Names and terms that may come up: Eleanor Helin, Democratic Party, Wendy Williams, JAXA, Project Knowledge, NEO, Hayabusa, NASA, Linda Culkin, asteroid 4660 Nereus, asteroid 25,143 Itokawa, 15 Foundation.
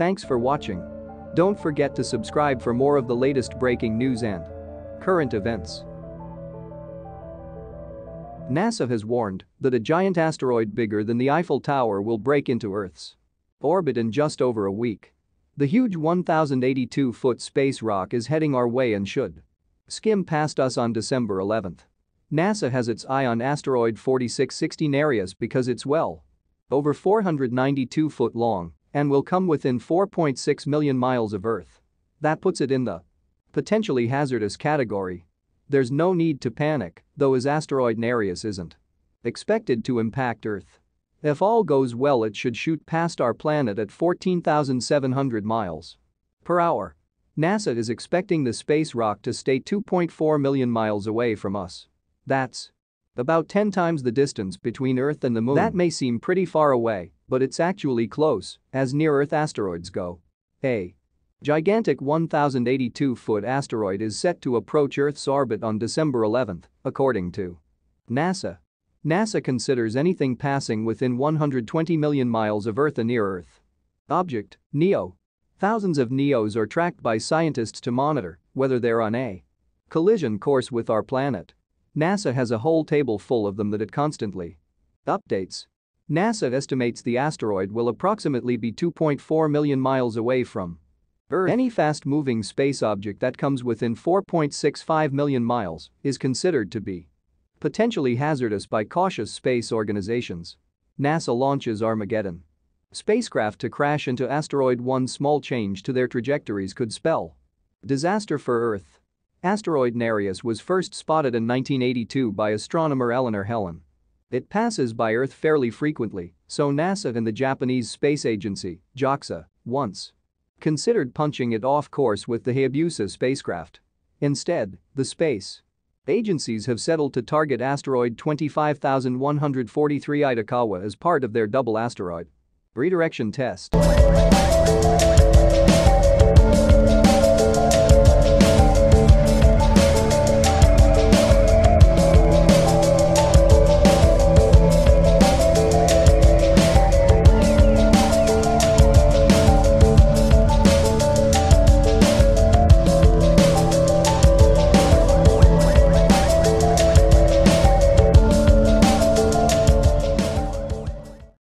Thanks for watching. Don't forget to subscribe for more of the latest breaking news and current events. NASA has warned that a giant asteroid bigger than the Eiffel Tower will break into Earth's orbit in just over a week. The huge 1,082-foot space rock is heading our way and should skim past us on December 11th. NASA has its eye on asteroid 4660 Nereus because it's well over 492 foot long and will come within 4.6 million miles of Earth. That puts it in the potentially hazardous category. There's no need to panic, though, as asteroid Nereus isn't expected to impact Earth. If all goes well, it should shoot past our planet at 14,700 miles per hour. NASA is expecting the space rock to stay 2.4 million miles away from us. That's about 10 times the distance between Earth and the Moon. That may seem pretty far away, but it's actually close, as near-Earth asteroids go. A gigantic 1,082-foot asteroid is set to approach Earth's orbit on December 11th, according to NASA. NASA considers anything passing within 120 million miles of Earth a near-Earth object, NEO. Thousands of NEOs are tracked by scientists to monitor whether they're on a collision course with our planet. NASA has a whole table full of them that it constantly updates. NASA estimates the asteroid will approximately be 2.4 million miles away from Earth. Any fast-moving space object that comes within 4.65 million miles is considered to be potentially hazardous by cautious space organizations. NASA launches Armageddon spacecraft to crash into asteroid. One small change to their trajectories could spell disaster for Earth. Asteroid Nereus was first spotted in 1982 by astronomer Eleanor Helin. It passes by Earth fairly frequently, so NASA and the Japanese space agency, JAXA, once considered punching it off course with the Hayabusa spacecraft. Instead, the space agencies have settled to target asteroid 25,143 Itokawa as part of their double asteroid redirection test.